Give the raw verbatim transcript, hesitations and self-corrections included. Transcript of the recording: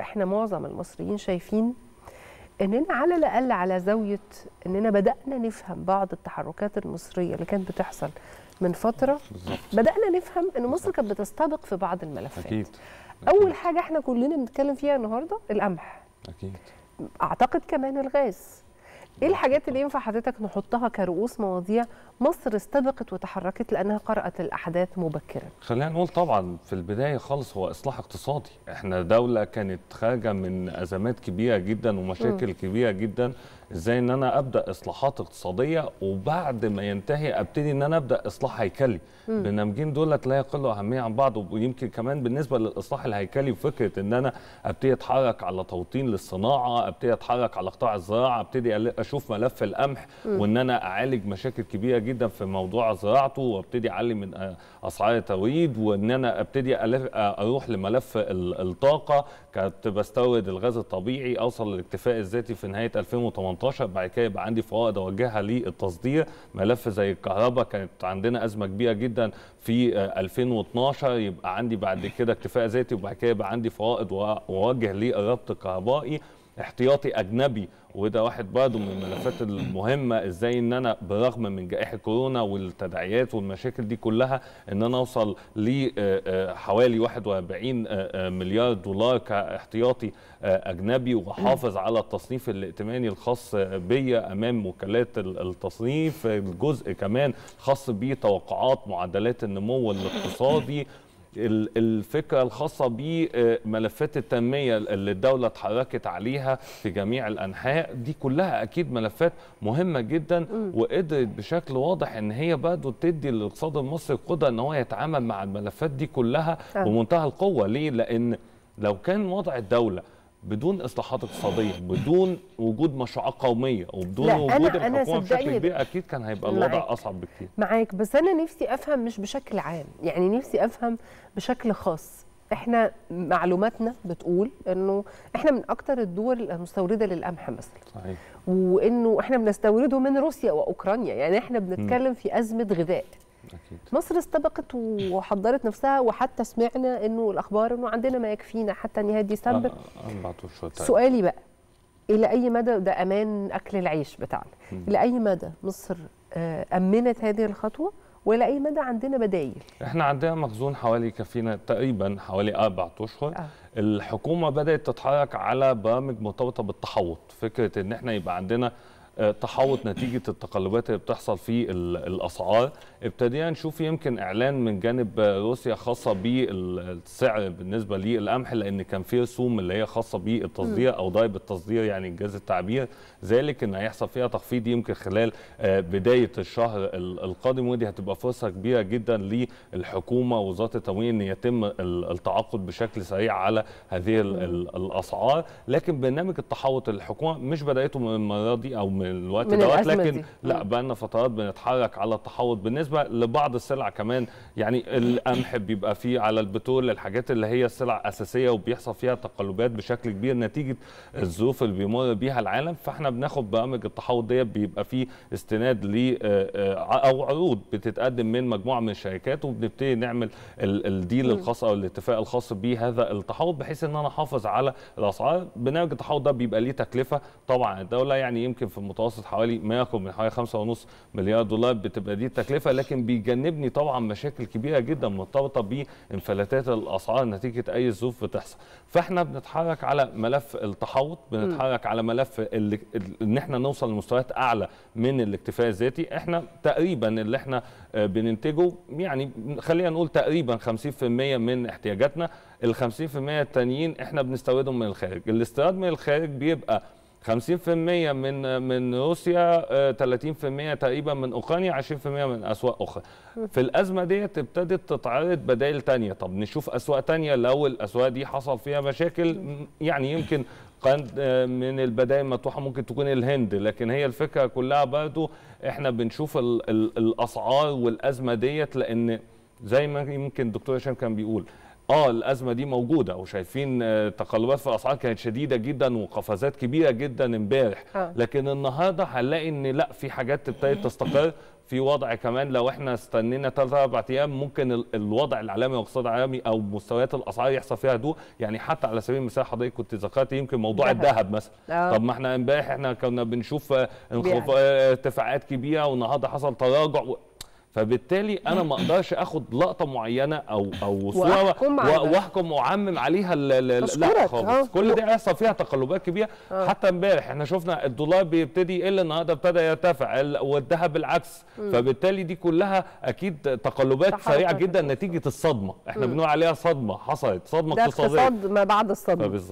احنا معظم المصريين شايفين اننا على الاقل على زاويه اننا بدانا نفهم بعض التحركات المصريه اللي كانت بتحصل من فتره. بالزبط. بدانا نفهم ان مصر كانت بتستبق في بعض الملفات. أكيد. أكيد. اول حاجه احنا كلنا بنتكلم فيها النهارده القمح. اكيد. اعتقد كمان الغاز. ايه الحاجات اللي ينفع حضرتك نحطها كرؤوس مواضيع مصر استبقت وتحركت لانها قرأت الاحداث مبكرا؟ خلينا نقول طبعا في البدايه خالص هو اصلاح اقتصادي، احنا دوله كانت خارجه من ازمات كبيره جدا ومشاكل م. كبيره جدا، ازاي ان انا ابدا اصلاحات اقتصاديه وبعد ما ينتهي ابتدي ان انا ابدا اصلاح هيكلي، برنامجين دولت لا يقلوا اهميه عن بعض، ويمكن كمان بالنسبه للاصلاح الهيكلي وفكره ان انا ابتدي اتحرك على توطين للصناعه، ابتدي اتحرك على قطاع الزراعه، ابتدي اشوف ملف القمح وان انا اعالج مشاكل كبيره جدا في موضوع زراعته وابتدي اعلي من اسعار التوريد، وان انا ابتدي اروح لملف الطاقه، كنت بستورد الغاز الطبيعي، اوصل للاكتفاء الذاتي في نهايه ألفين وتمنتاشر، بعد كده يبقى عندي فوائد اوجهها للتصدير، ملف زي الكهرباء كانت عندنا ازمه كبيره جدا في ألفين واتناشر، يبقى عندي بعد كده اكتفاء ذاتي وبعد كده يبقى عندي فوائد واوجه للربط الكهربائي. احتياطي اجنبي وده واحد برضه من الملفات المهمه، ازاي ان انا برغم من جائحه كورونا والتداعيات والمشاكل دي كلها ان انا اوصل لحوالي واحد وأربعين مليار دولار كاحتياطي اجنبي واحافظ على التصنيف الائتماني الخاص بي امام وكالات التصنيف، الجزء كمان خاص بيه توقعات معدلات النمو الاقتصادي، الفكرة الخاصة بملفات التنمية اللي الدولة اتحركت عليها في جميع الأنحاء، دي كلها أكيد ملفات مهمة جدا وقدرت بشكل واضح إن هي برضه تدي للاقتصاد المصري القدرة إن هو يتعامل مع الملفات دي كلها بمنتهى القوة. ليه؟ لأن لو كان وضع الدولة بدون اصلاحات اقتصاديه، بدون وجود مشروعات قوميه، وبدون وجود الحكومه بشكل كبير، اكيد كان هيبقى الوضع اصعب بكتير. معاك، بس انا نفسي افهم مش بشكل عام، يعني نفسي افهم بشكل خاص. احنا معلوماتنا بتقول انه احنا من اكتر الدول المستورده للقمح مثلا. صحيح. وانه احنا بنستورده من روسيا واوكرانيا، يعني احنا بنتكلم م. في ازمه غذاء. أكيد. مصر استبقت وحضرت نفسها، وحتى سمعنا انه الاخبار انه عندنا ما يكفينا حتى نهايه ديسمبر. سؤالي بقى الى اي مدى ده امان اكل العيش بتاعنا؟ م. الى اي مدى مصر امنت هذه الخطوه؟ ولا اي مدى عندنا بدايل؟ احنا عندنا مخزون حوالي كفينا تقريبا حوالي اربع اشهر. آه. الحكومه بدات تتحرك على برامج مرتبطه بالتحوط، فكره ان احنا يبقى عندنا تحوط نتيجة التقلبات اللي بتحصل في الأسعار. ابتدينا نشوف يمكن إعلان من جانب روسيا خاصة بالسعر بالنسبة للقمح، لأن كان في رسوم اللي هي خاصة بالتصدير أو ضريبة التصدير يعني إنجاز التعبير، ذلك إن هيحصل فيها تخفيض يمكن خلال بداية الشهر القادم، ودي هتبقى فرصة كبيرة جدا للحكومة ووزارة التموين إن يتم التعاقد بشكل سريع على هذه الأسعار. لكن برنامج التحوط الحكومة مش بدايته من المرة دي أو من من الوقت دوت، لكن دي. لا بقى لنا فترات بنتحرك على التحوط بالنسبه لبعض السلع كمان، يعني القمح بيبقى فيه على البترول، الحاجات اللي هي السلع اساسيه وبيحصل فيها تقلبات بشكل كبير نتيجه الظروف اللي بيمر بيها العالم، فاحنا بناخد برامج التحوط ديت بيبقى فيه استناد ل او عروض بتتقدم من مجموعه من الشركات، وبنبتدي نعمل الديل الخاص او الاتفاق الخاص بهذا التحوط بحيث ان انا احافظ على الاسعار. برنامج التحوط ده بيبقى ليه تكلفه طبعا الدوله، يعني يمكن في متوسط حوالي ما يقرب من حوالي خمسة ونص مليار دولار بتبقى دي التكلفه، لكن بيجنبني طبعا مشاكل كبيره جدا مرتبطه بانفلاتات الاسعار نتيجه اي ظروف بتحصل. فاحنا بنتحرك على ملف التحوط، بنتحرك م. على ملف اللي ان احنا نوصل لمستويات اعلى من الاكتفاء الذاتي. احنا تقريبا اللي احنا بننتجه يعني خلينا نقول تقريبا خمسين بالمية من احتياجاتنا، ال خمسين بالمية التانيين احنا بنستوردهم من الخارج. الاستيراد من الخارج بيبقى خمسين بالمية من من روسيا، تلاتين بالمية تقريبا من اوكرانيا، عشرين بالمية من اسواق اخرى. في الازمه ديت ابتدت تتعرض بدائل ثانيه، طب نشوف اسواق ثانيه لو الاسواق دي حصل فيها مشاكل، يعني يمكن من البدائل المطروحه ممكن تكون الهند، لكن هي الفكره كلها برضو احنا بنشوف ال ال الاسعار والازمه ديت، لان زي ما يمكن الدكتور هشام كان بيقول اه الازمه دي موجوده وشايفين تقلبات في الاسعار كانت شديده جدا وقفزات كبيره جدا امبارح، لكن النهارده هنلاقي ان لا، في حاجات ابتدت تستقر، في وضع كمان لو احنا استنينا ثلاث اربع ايام ممكن الوضع العالمي والاقتصاد العالمي او مستويات الاسعار يحصل فيها هدوء. يعني حتى على سبيل المثال حضرتك كنت ذكرت يمكن موضوع الذهب مثلا. طب ما احنا امبارح احنا كنا بنشوف ارتفاعات كبيره والنهارده حصل تراجع، فبالتالي انا ما اقدرش اخد لقطه معينه او او صوره واحكم واعمم عليها، لا خالص. كل ده هيحصل فيها تقلبات كبيره. أه. حتى امبارح احنا شفنا الدولار بيبتدي يقل، النهارده ابتدى يرتفع، والذهب بالعكس. م. فبالتالي دي كلها اكيد تقلبات سريعه جدا نتيجه الصدمه. احنا بنقول عليها صدمه، حصلت صدمه اقتصاديه، ده اقتصاد ما بعد الصدمه.